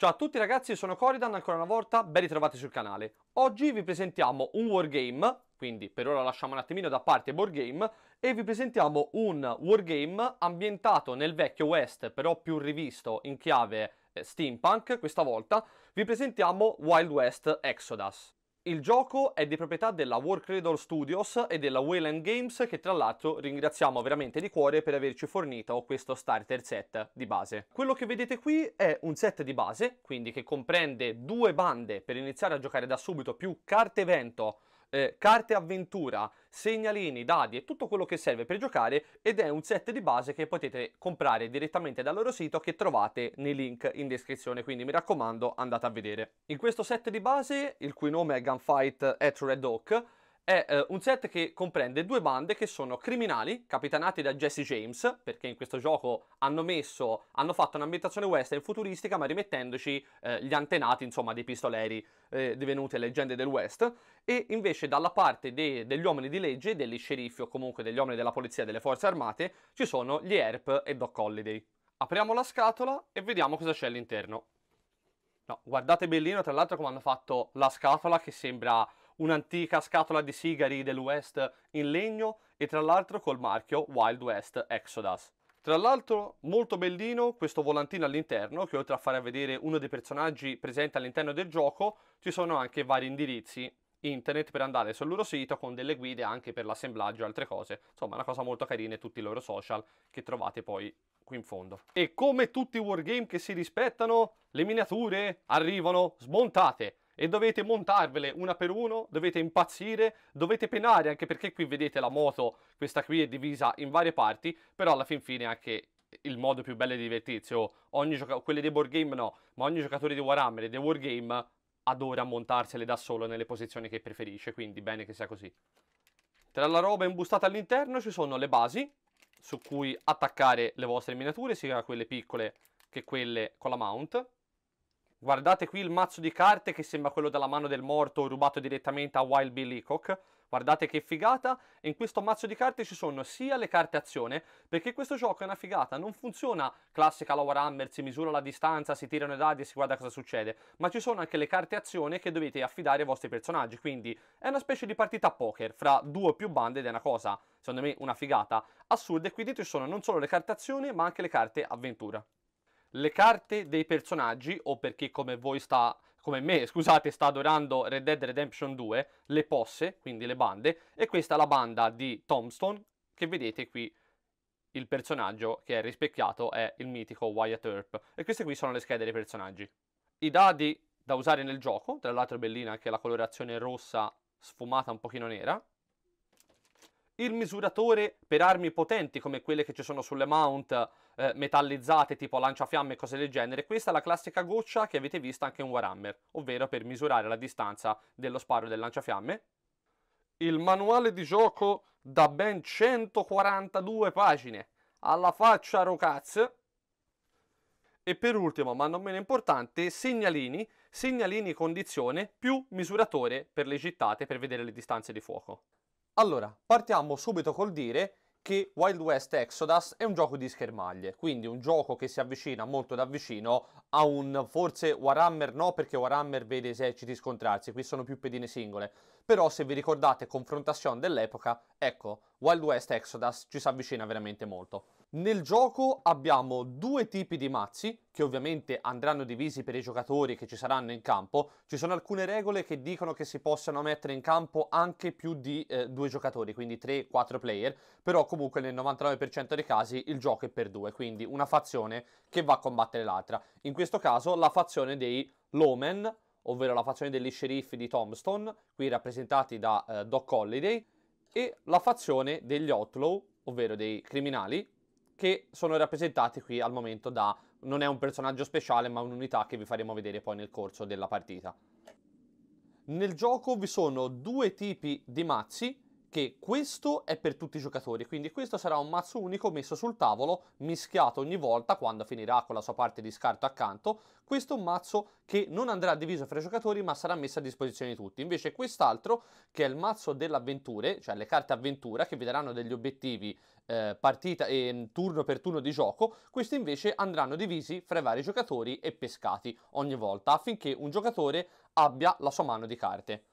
Ciao a tutti ragazzi, sono Coridan, ancora una volta ben ritrovati sul canale. Oggi vi presentiamo un wargame, quindi per ora lasciamo un attimino da parte board game, e vi presentiamo un wargame ambientato nel vecchio West, però più rivisto in chiave steampunk. Questa volta vi presentiamo Wild West Exodus. Il gioco è di proprietà della Warcradle Studios e della Wayland Games, che tra l'altro ringraziamo veramente di cuore per averci fornito questo starter set di base. Quello che vedete qui è un set di base, quindi che comprende due bande per iniziare a giocare da subito, più carte evento, carte avventura, segnalini, dadi e tutto quello che serve per giocare, ed è un set di base che potete comprare direttamente dal loro sito, che trovate nei link in descrizione, quindi mi raccomando andate a vedere. In questo set di base, il cui nome è Gunfight at Red Oak, è un set che comprende due bande che sono criminali, capitanati da Jesse James, perché in questo gioco hanno fatto un'ambientazione western futuristica, ma rimettendoci gli antenati, insomma, dei pistoleri divenute leggende del West, e invece dalla parte degli uomini di legge, degli sceriffi o comunque degli uomini della polizia e delle forze armate, ci sono gli Earp e Doc Holliday. Apriamo la scatola e vediamo cosa c'è all'interno. No, guardate bellino tra l'altro come hanno fatto la scatola, che sembra un'antica scatola di sigari del West in legno, e tra l'altro col marchio Wild West Exodus. Tra l'altro molto bellino questo volantino all'interno, che oltre a fare vedere uno dei personaggi presenti all'interno del gioco, ci sono anche vari indirizzi internet per andare sul loro sito, con delle guide anche per l'assemblaggio e altre cose. Insomma, una cosa molto carina, e tutti i loro social che trovate poi qui in fondo. E come tutti i wargame che si rispettano, le miniature arrivano smontate e dovete montarvele una per uno, dovete impazzire, dovete penare, anche perché qui vedete la moto, questa qui è divisa in varie parti, però alla fin fine anche il modo più bello di divertirsi. Quelle dei board game no, ma ogni giocatore di Warhammer e dei wargame adora montarsele da solo nelle posizioni che preferisce, quindi bene che sia così. Tra la roba imbustata all'interno ci sono le basi, su cui attaccare le vostre miniature, sia quelle piccole che quelle con la mount. Guardate qui il mazzo di carte che sembra quello della mano del morto, rubato direttamente a Wild Bill Hickok. Guardate che figata. E in questo mazzo di carte ci sono sia le carte azione, perché questo gioco è una figata, non funziona classica la Warhammer, si misura la distanza, si tirano i dadi e si guarda cosa succede, ma ci sono anche le carte azione che dovete affidare ai vostri personaggi, quindi è una specie di partita poker fra due o più bande, ed è una cosa, secondo me, una figata assurda. E qui dentro ci sono non solo le carte azione, ma anche le carte avventura. Le carte dei personaggi, o per chi come voi sta adorando Red Dead Redemption 2, le posse, quindi le bande, e questa è la banda di Tombstone, che vedete qui il personaggio che è rispecchiato è il mitico Wyatt Earp, e queste qui sono le schede dei personaggi. I dadi da usare nel gioco, tra l'altro bellina anche la colorazione rossa sfumata un pochino nera. Il misuratore per armi potenti, come quelle che ci sono sulle mount metallizzate, tipo lanciafiamme e cose del genere. Questa è la classica goccia che avete vista anche in Warhammer, ovvero per misurare la distanza dello sparo del lanciafiamme. Il manuale di gioco da ben 142 pagine, alla faccia Rocaz. E per ultimo, ma non meno importante, segnalini condizione più misuratore per le gittate, per vedere le distanze di fuoco. Allora, partiamo subito col dire che Wild West Exodus è un gioco di schermaglie, quindi un gioco che si avvicina molto da vicino a un forse Warhammer no, perché Warhammer vede eserciti scontrarsi, qui sono più pedine singole, però se vi ricordate Confrontation dell'epoca, ecco, Wild West Exodus ci si avvicina veramente molto. Nel gioco abbiamo due tipi di mazzi, che ovviamente andranno divisi per i giocatori che ci saranno in campo. Ci sono alcune regole che dicono che si possano mettere in campo anche più di due giocatori, quindi 3-4 player, però comunque nel 99% dei casi il gioco è per due, quindi una fazione che va a combattere l'altra. In questo caso la fazione dei Lawmen, ovvero la fazione degli sceriffi di Tombstone, qui rappresentati da Doc Holliday, e la fazione degli Outlaw, ovvero dei criminali, che sono rappresentati qui al momento da, non è un personaggio speciale ma un'unità che vi faremo vedere poi nel corso della partita. Nel gioco vi sono due tipi di mazzi che questo è per tutti i giocatori, quindi questo sarà un mazzo unico messo sul tavolo, mischiato ogni volta quando finirà con la sua parte di scarto accanto. Questo è un mazzo che non andrà diviso fra i giocatori ma sarà messo a disposizione di tutti. Invece quest'altro, che è il mazzo delle avventure, cioè le carte avventura che vi daranno degli obiettivi partita e turno per turno di gioco, questi invece andranno divisi fra i vari giocatori e pescati ogni volta affinché un giocatore abbia la sua mano di carte.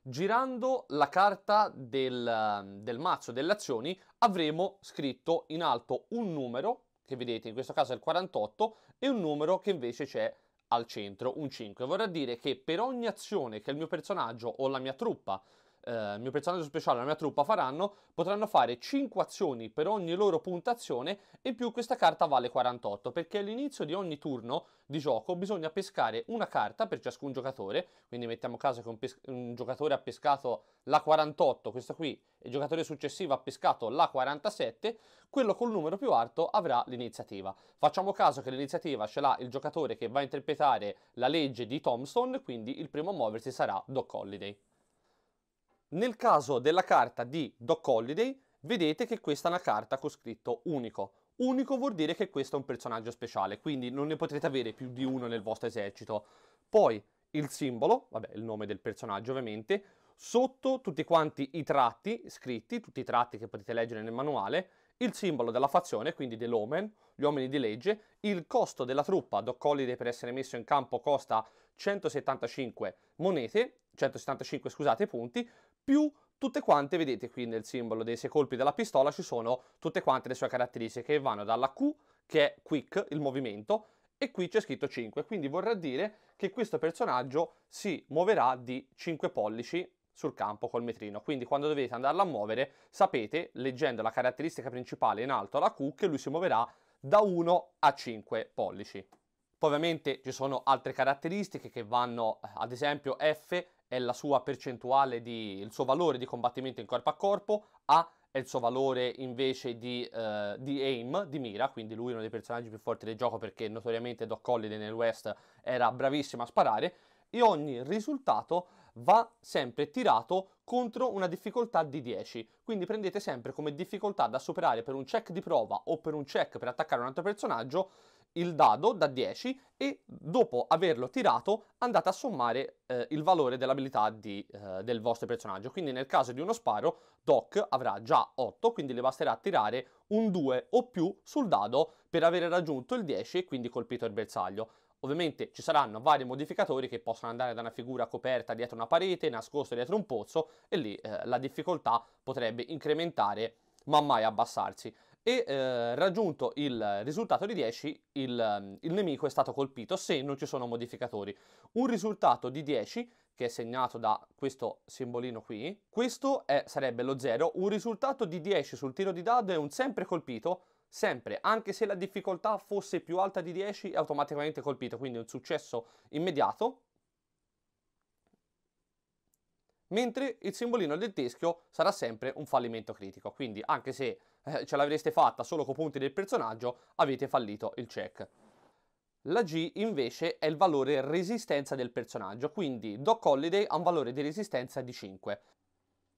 Girando la carta del mazzo delle azioni avremo scritto in alto un numero, che vedete in questo caso è il 48, e un numero che invece c'è al centro, un 5. Vorrà dire che per ogni azione che il mio personaggio o la mia truppa, il mio personaggio speciale e la mia truppa faranno, potranno fare 5 azioni per ogni loro puntazione, e in più questa carta vale 48, perché all'inizio di ogni turno di gioco bisogna pescare una carta per ciascun giocatore. Quindi mettiamo caso che un giocatore ha pescato la 48, questa qui, e il giocatore successivo ha pescato la 47, quello col numero più alto avrà l'iniziativa. Facciamo caso che l'iniziativa ce l'ha il giocatore che va a interpretare la legge di Tombstone, quindi il primo a muoversi sarà Doc Holliday. Nel caso della carta di Doc Holliday vedete che questa è una carta con scritto unico. Unico vuol dire che questo è un personaggio speciale, quindi non ne potrete avere più di uno nel vostro esercito. Poi il simbolo, vabbè, il nome del personaggio ovviamente, sotto tutti quanti i tratti scritti, tutti i tratti che potete leggere nel manuale, il simbolo della fazione, quindi dell'Omen, gli uomini di legge, il costo della truppa. Doc Holliday per essere messo in campo costa 175 punti, più tutte quante, vedete qui nel simbolo dei 6 colpi della pistola ci sono tutte quante le sue caratteristiche, che vanno dalla Q, che è Quick, il movimento, e qui c'è scritto 5, quindi vorrà dire che questo personaggio si muoverà di 5 pollici sul campo col metrino. Quindi quando dovete andarla a muovere sapete, leggendo la caratteristica principale in alto, la Q, che lui si muoverà da 1 a 5 pollici. Poi ovviamente ci sono altre caratteristiche che vanno, ad esempio F è la sua percentuale il suo valore di combattimento in corpo a corpo, A è il suo valore invece di aim, di mira, quindi lui è uno dei personaggi più forti del gioco perché notoriamente Doc Holliday nel West era bravissimo a sparare, e ogni risultato va sempre tirato contro una difficoltà di 10, quindi prendete sempre come difficoltà da superare per un check di prova o per un check per attaccare un altro personaggio il dado da 10, e dopo averlo tirato andate a sommare il valore dell'abilità del vostro personaggio. Quindi nel caso di uno sparo Doc avrà già 8, quindi le basterà tirare un 2 o più sul dado per avere raggiunto il 10 e quindi colpito il bersaglio. Ovviamente ci saranno vari modificatori che possono andare da una figura coperta dietro una parete, nascosta dietro un pozzo, e lì la difficoltà potrebbe incrementare ma mai abbassarsi. E raggiunto il risultato di 10 il nemico è stato colpito, se non ci sono modificatori. Un risultato di 10 che è segnato da questo simbolino qui, questo sarebbe lo 0. Un risultato di 10 sul tiro di dado è un sempre colpito, sempre, anche se la difficoltà fosse più alta di 10 è automaticamente colpito, quindi un successo immediato, mentre il simbolino del teschio sarà sempre un fallimento critico, quindi anche se ce l'avreste fatta solo con punti del personaggio avete fallito il check. La G invece è il valore resistenza del personaggio, quindi Doc Holliday ha un valore di resistenza di 5.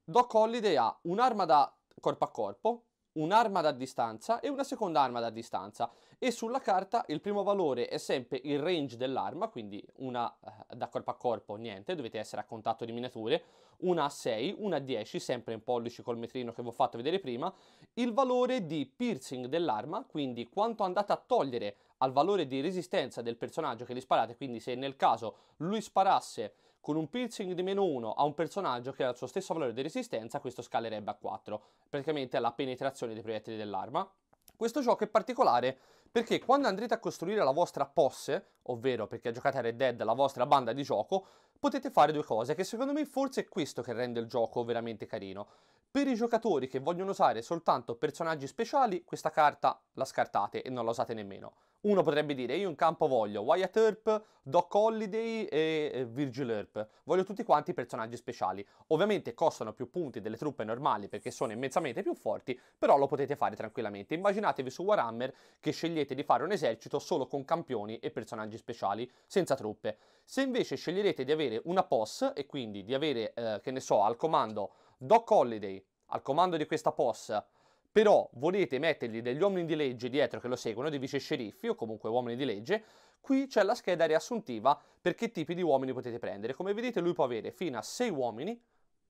Doc Holliday ha un'arma da corpo a corpo, un'arma da distanza e una seconda arma da distanza, e sulla carta il primo valore è sempre il range dell'arma, quindi una da corpo a corpo niente, dovete essere a contatto di miniature, una a 6, una a 10, sempre in pollici col metrino che vi ho fatto vedere prima, il valore di piercing dell'arma, quindi quanto andate a togliere al valore di resistenza del personaggio che gli sparate, quindi se nel caso lui sparasse con un piercing di -1 a un personaggio che ha il suo stesso valore di resistenza, questo scalerebbe a 4, praticamente alla penetrazione dei proiettili dell'arma. Questo gioco è particolare perché quando andrete a costruire la vostra posse, ovvero perché giocate a Red Dead, la vostra banda di gioco, potete fare due cose, che secondo me forse è questo che rende il gioco veramente carino. Per i giocatori che vogliono usare soltanto personaggi speciali, questa carta la scartate e non la usate nemmeno. Uno potrebbe dire, io in campo voglio Wyatt Earp, Doc Holliday e Virgil Earp, voglio tutti quanti i personaggi speciali. Ovviamente costano più punti delle truppe normali perché sono immensamente più forti, però lo potete fare tranquillamente. Immaginatevi su Warhammer che scegliete di fare un esercito solo con campioni e personaggi speciali, senza truppe. Se invece sceglierete di avere una posse e quindi di avere, che ne so, al comando Doc Holliday, al comando di questa possa, però volete mettergli degli uomini di legge dietro che lo seguono, dei vice sceriffi o comunque uomini di legge, qui c'è la scheda riassuntiva per che tipi di uomini potete prendere. Come vedete lui può avere fino a 6 uomini,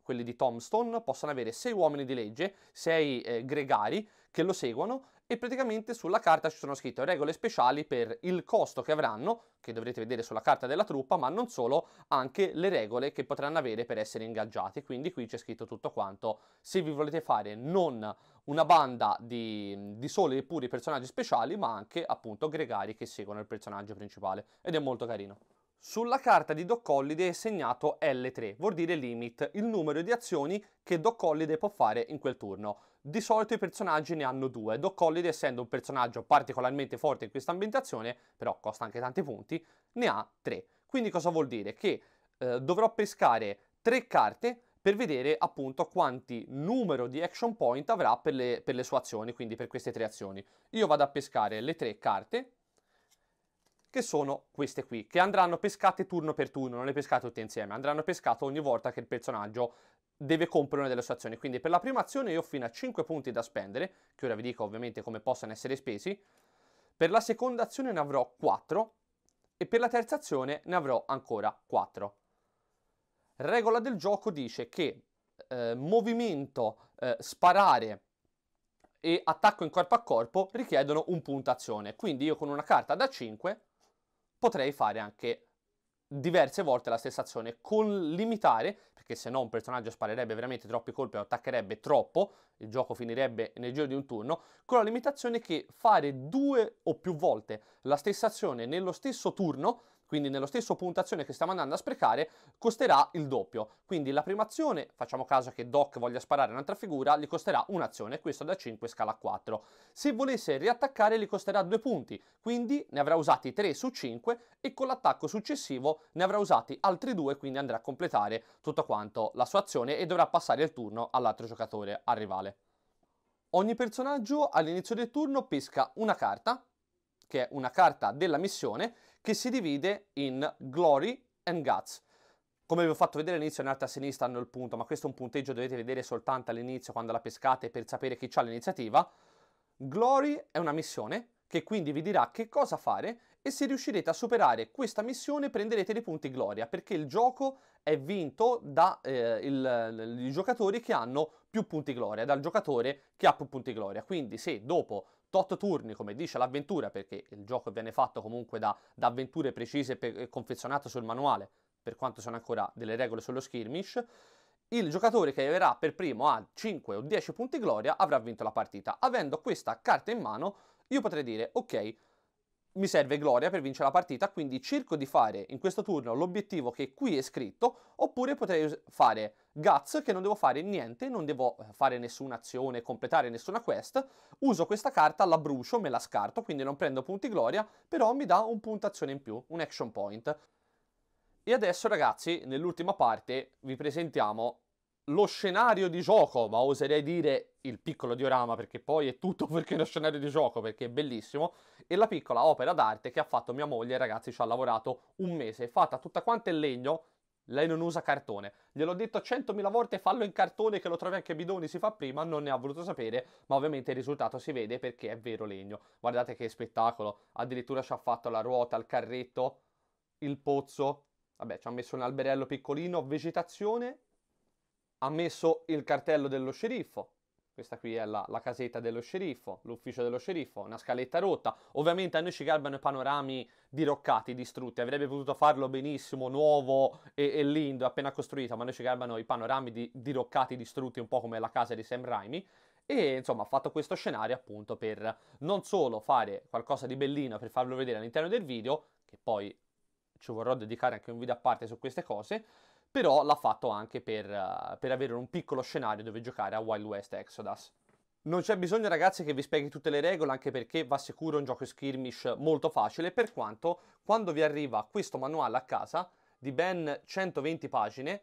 quelli di Tombstone, possono avere 6 uomini di legge, 6 gregari che lo seguono, e praticamente sulla carta ci sono scritte regole speciali per il costo che avranno, che dovrete vedere sulla carta della truppa, ma non solo, anche le regole che potranno avere per essere ingaggiati. Quindi qui c'è scritto tutto quanto. Se vi volete fare non una banda di soli e puri personaggi speciali, ma anche appunto gregari che seguono il personaggio principale, ed è molto carino. Sulla carta di Doc Holliday è segnato L3, vuol dire limit, il numero di azioni che Doc Holliday può fare in quel turno. Di solito i personaggi ne hanno 2, Doc Holliday, essendo un personaggio particolarmente forte in questa ambientazione, però costa anche tanti punti, ne ha 3. Quindi cosa vuol dire? Che dovrò pescare 3 carte per vedere appunto quanti numero di action point avrà per le sue azioni, quindi per queste 3 azioni. Io vado a pescare le 3 carte, che sono queste qui, che andranno pescate turno per turno, non le pescate tutte insieme, andranno pescate ogni volta che il personaggio deve compiere una delle sue azioni. Quindi per la prima azione io ho fino a 5 punti da spendere, che ora vi dico ovviamente come possono essere spesi, per la seconda azione ne avrò 4 e per la terza azione ne avrò ancora 4. Regola del gioco dice che movimento, sparare e attacco in corpo a corpo richiedono un punto azione, quindi io con una carta da 5 potrei fare anche diverse volte la stessa azione, con limitare, perché se no un personaggio sparerebbe veramente troppi colpi o attaccherebbe troppo, il gioco finirebbe nel giro di un turno, con la limitazione che fare 2 o più volte la stessa azione nello stesso turno, quindi nello stesso punto azione che stiamo andando a sprecare, costerà il doppio. Quindi la prima azione, facciamo caso che Doc voglia sparare un'altra figura, gli costerà un'azione, questo da 5 scala a 4. Se volesse riattaccare gli costerà 2 punti, quindi ne avrà usati 3 su 5 e con l'attacco successivo ne avrà usati altri 2, quindi andrà a completare tutto quanto la sua azione e dovrà passare il turno all'altro giocatore, al rivale. Ogni personaggio all'inizio del turno pesca una carta, che è una carta della missione, che si divide in Glory and Guts. Come vi ho fatto vedere all'inizio, in alto a sinistra hanno il punto, ma questo è un punteggio, dovete vedere soltanto all'inizio quando la pescate per sapere chi ha l'iniziativa. Glory è una missione che quindi vi dirà che cosa fare e se riuscirete a superare questa missione prenderete dei punti gloria, perché il gioco è vinto da i giocatori che hanno più punti gloria, dal giocatore che ha più punti gloria. Quindi se dopo 8 turni, come dice l'avventura, perché il gioco viene fatto comunque da avventure precise e confezionato sul manuale, per quanto sono ancora delle regole sullo skirmish, il giocatore che arriverà per primo a 5 o 10 punti gloria avrà vinto la partita. Avendo questa carta in mano io potrei dire ok, mi serve gloria per vincere la partita, quindi cerco di fare in questo turno l'obiettivo che qui è scritto, oppure potrei fare guts, che non devo fare niente, non devo fare nessuna azione, completare nessuna quest, uso questa carta, la brucio, me la scarto, quindi non prendo punti gloria, però mi dà un punto azione in più, un action point. E adesso ragazzi, nell'ultima parte vi presentiamo lo scenario di gioco, ma oserei dire il piccolo diorama, perché poi è tutto perché è uno scenario di gioco, perché è bellissimo, e la piccola opera d'arte che ha fatto mia moglie. Ragazzi, ci ha lavorato un mese, è fatta tutta quanta in legno, lei non usa cartone, gliel'ho detto 100.000 volte, fallo in cartone che lo trovi anche a bidoni, si fa prima, non ne ha voluto sapere, ma ovviamente il risultato si vede perché è vero legno. Guardate che spettacolo, addirittura ci ha fatto la ruota, il carretto, il pozzo, vabbè ci ha messo un alberello piccolino, vegetazione, ha messo il cartello dello sceriffo, questa qui è la casetta dello sceriffo, l'ufficio dello sceriffo, una scaletta rotta. Ovviamente a noi ci garbano i panorami diroccati, distrutti, avrebbe potuto farlo benissimo, nuovo e lindo, appena costruito, ma a noi ci garbano i panorami diroccati, distrutti, un po' come la casa di Sam Raimi. E insomma ha fatto questo scenario appunto per non solo fare qualcosa di bellino per farlo vedere all'interno del video, che poi ci vorrò dedicare anche un video a parte su queste cose, però l'ha fatto anche per avere un piccolo scenario dove giocare a Wild West Exodus. Non c'è bisogno ragazzi che vi spieghi tutte le regole, anche perché va sicuro un gioco skirmish molto facile, per quanto quando vi arriva questo manuale a casa di ben 120 pagine,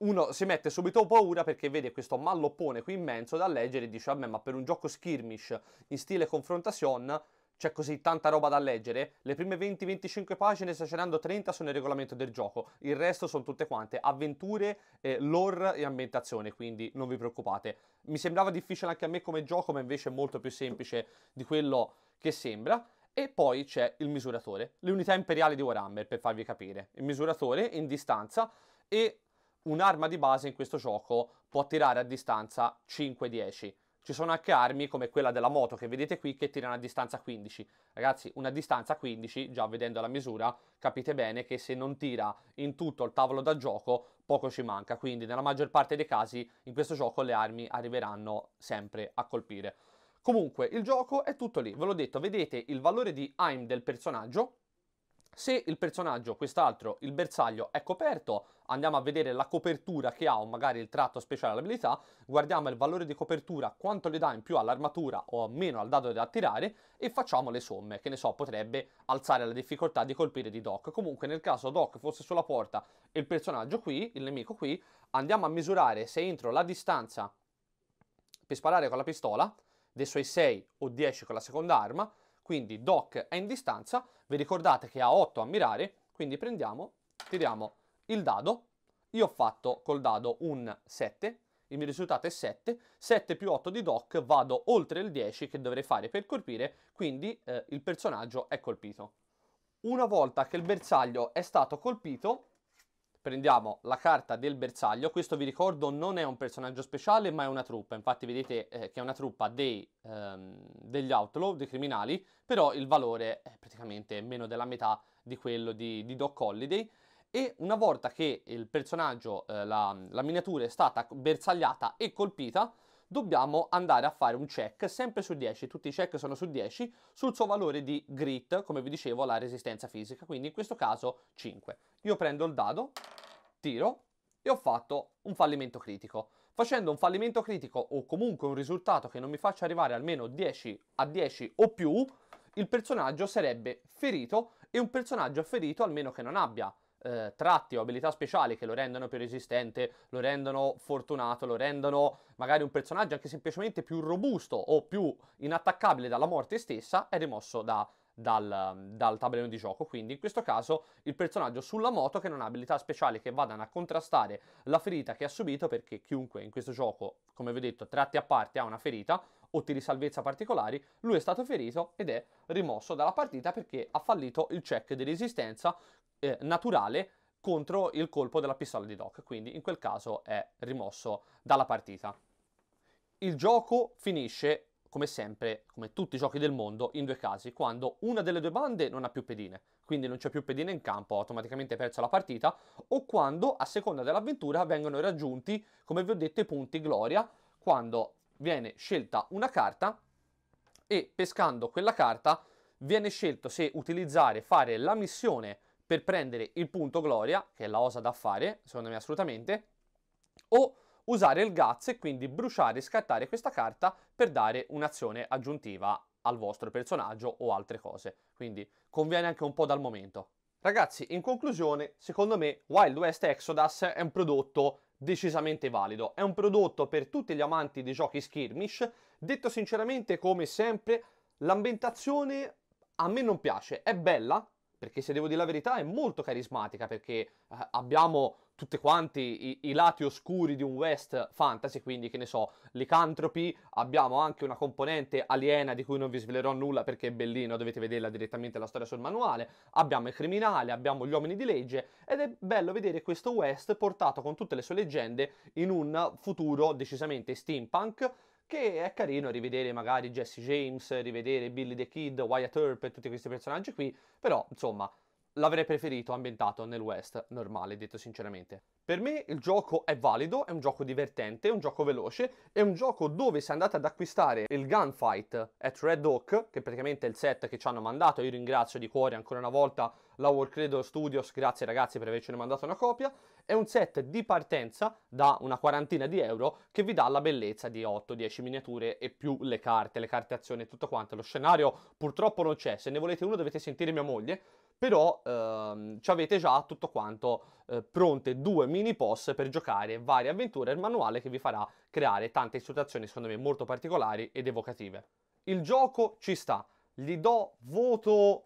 uno si mette subito paura perché vede questo malloppone qui immenso da leggere e dice vabbè, ma per un gioco skirmish in stile confrontation c'è così tanta roba da leggere, le prime 20-25 pagine, esagerando 30, sono il regolamento del gioco, il resto sono tutte quante avventure, lore e ambientazione, quindi non vi preoccupate. Mi sembrava difficile anche a me come gioco, ma invece è molto più semplice di quello che sembra. E poi c'è il misuratore, le unità imperiali di Warhammer, per farvi capire. Il misuratore in distanza, e un'arma di base in questo gioco può tirare a distanza 5-10. Ci sono anche armi come quella della moto che vedete qui che tirano a distanza 15. Ragazzi, una distanza 15, già vedendo la misura, capite bene che se non tira in tutto il tavolo da gioco, poco ci manca. Quindi nella maggior parte dei casi in questo gioco le armi arriveranno sempre a colpire. Comunque, il gioco è tutto lì. Ve l'ho detto, vedete il valore di aim del personaggio. Se il personaggio, quest'altro, il bersaglio, è coperto, andiamo a vedere la copertura che ha o magari il tratto speciale all'abilità, guardiamo il valore di copertura, quanto le dà in più all'armatura o meno al dado da tirare, e facciamo le somme, che ne so, potrebbe alzare la difficoltà di colpire di Doc. Comunque nel caso Doc fosse sulla porta e il personaggio qui, il nemico qui, andiamo a misurare se entro la distanza per sparare con la pistola, dei suoi 6 o 10 con la seconda arma. Quindi Doc è in distanza, vi ricordate che ha 8 a mirare, quindi prendiamo, tiriamo il dado, io ho fatto col dado un 7, il mio risultato è 7, 7 più 8 di Doc, vado oltre il 10 che dovrei fare per colpire, quindi il personaggio è colpito. Una volta che il bersaglio è stato colpito, prendiamo la carta del bersaglio, questo vi ricordo non è un personaggio speciale ma è una truppa, infatti vedete che è una truppa degli outlaw, dei criminali, però il valore è praticamente meno della metà di quello di Doc Holliday, e una volta che il personaggio, la miniatura è stata bersagliata e colpita, dobbiamo andare a fare un check, sempre su 10, tutti i check sono su 10, sul suo valore di grit, come vi dicevo, la resistenza fisica, quindi in questo caso 5. Io prendo il dado, tiro e ho fatto un fallimento critico. Facendo un fallimento critico o comunque un risultato che non mi faccia arrivare almeno 10 a 10 o più, il personaggio sarebbe ferito, e un personaggio ferito, almeno che non abbia tratti o abilità speciali che lo rendono più resistente, lo rendono fortunato, lo rendono magari un personaggio anche semplicemente più robusto o più inattaccabile dalla morte stessa, è rimosso dal tabellone di gioco. Quindi in questo caso il personaggio sulla moto che non ha abilità speciali che vadano a contrastare la ferita che ha subito, perché chiunque in questo gioco, come vi ho detto, tratti a parte, ha una ferita o tiri salvezza particolari, lui è stato ferito ed è rimosso dalla partita perché ha fallito il check di resistenza naturale contro il colpo della pistola di Doc, quindi in quel caso è rimosso dalla partita. Il gioco finisce, come sempre, come tutti i giochi del mondo, in due casi, quando una delle due bande non ha più pedine, quindi non c'è più pedine in campo, automaticamente è persa la partita, o quando, a seconda dell'avventura, vengono raggiunti, come vi ho detto, i punti gloria, quando viene scelta una carta e pescando quella carta viene scelto se utilizzare, fare la missione per prendere il punto gloria, che è la cosa da fare, secondo me assolutamente, o usare il guts e quindi bruciare e scartare questa carta per dare un'azione aggiuntiva al vostro personaggio o altre cose. Quindi conviene anche un po' dal momento. Ragazzi, in conclusione, secondo me Wild West Exodus è un prodotto decisamente valido, è un prodotto per tutti gli amanti dei giochi skirmish. Detto sinceramente, come sempre, l'ambientazione a me non piace, è bella, perché se devo dire la verità è molto carismatica, perché abbiamo tutti quanti i lati oscuri di un West Fantasy, quindi che ne so, licantropi, abbiamo anche una componente aliena di cui non vi svelerò nulla perché è bellino, dovete vederla direttamente la storia sul manuale, abbiamo i criminali, abbiamo gli uomini di legge, ed è bello vedere questo West portato con tutte le sue leggende in un futuro decisamente steampunk, che è carino rivedere magari Jesse James, rivedere Billy the Kid, Wyatt Earp e tutti questi personaggi qui, però insomma l'avrei preferito ambientato nel West normale, detto sinceramente. Per me il gioco è valido, è un gioco divertente, è un gioco veloce, è un gioco dove se andate ad acquistare il Gunfight at Red Oak, che praticamente è il set che ci hanno mandato, io ringrazio di cuore ancora una volta la Warcradle Studios, grazie ragazzi per avercene mandato una copia, è un set di partenza da una quarantina di euro che vi dà la bellezza di 8-10 miniature e più le carte azione e tutto quanto. Lo scenario purtroppo non c'è, se ne volete uno dovete sentire mia moglie, però ci avete già tutto quanto pronte, 2 mini boss per giocare varie avventure, il manuale che vi farà creare tante situazioni secondo me molto particolari ed evocative. Il gioco ci sta, gli do voto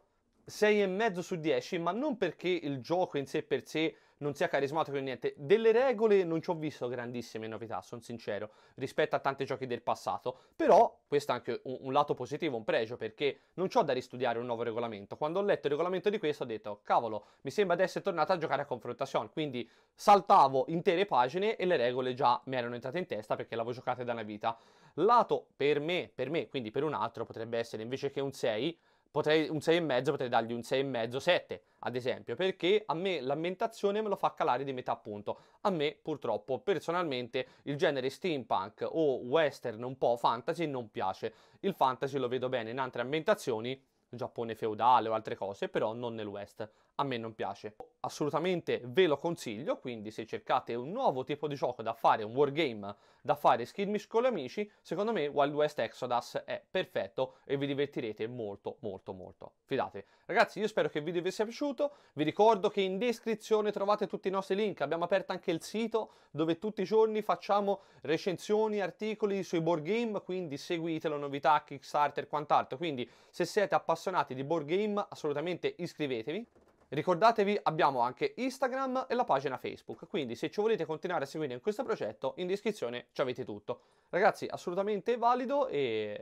6,5 su 10, ma non perché il gioco in sé per sé non sia carismatico o niente. Delle regole non ci ho visto grandissime novità, sono sincero, rispetto a tanti giochi del passato. Però questo è anche un lato positivo, un pregio, perché non c'ho da ristudiare un nuovo regolamento. Quando ho letto il regolamento di questo ho detto, cavolo, mi sembra di essere tornato a giocare a Confrontation. Quindi saltavo intere pagine e le regole già mi erano entrate in testa perché l'avevo giocate da una vita. Lato per me, quindi per un altro, potrebbe essere invece che un 6... un 6,5 potrei dargli un 6,5, 7 ad esempio, perché a me l'ambientazione me lo fa calare di metà punto. A me purtroppo personalmente il genere steampunk o western un po' fantasy non piace. Il fantasy lo vedo bene in altre ambientazioni, Giappone feudale o altre cose, però non nel West. A me non piace. Assolutamente ve lo consiglio, quindi se cercate un nuovo tipo di gioco da fare, un wargame da fare skirmish con gli amici, secondo me Wild West Exodus è perfetto e vi divertirete molto molto molto. Fidatevi. Ragazzi, io spero che il video vi sia piaciuto, vi ricordo che in descrizione trovate tutti i nostri link, abbiamo aperto anche il sito dove tutti i giorni facciamo recensioni, articoli sui board game, quindi seguitelo, novità, Kickstarter, quant'altro. Quindi se siete appassionati di board game assolutamente iscrivetevi. Ricordatevi, abbiamo anche Instagram e la pagina Facebook, quindi se ci volete continuare a seguire in questo progetto, in descrizione ci avete tutto. Ragazzi, assolutamente valido e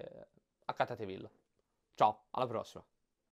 accatatevelo. Ciao, alla prossima.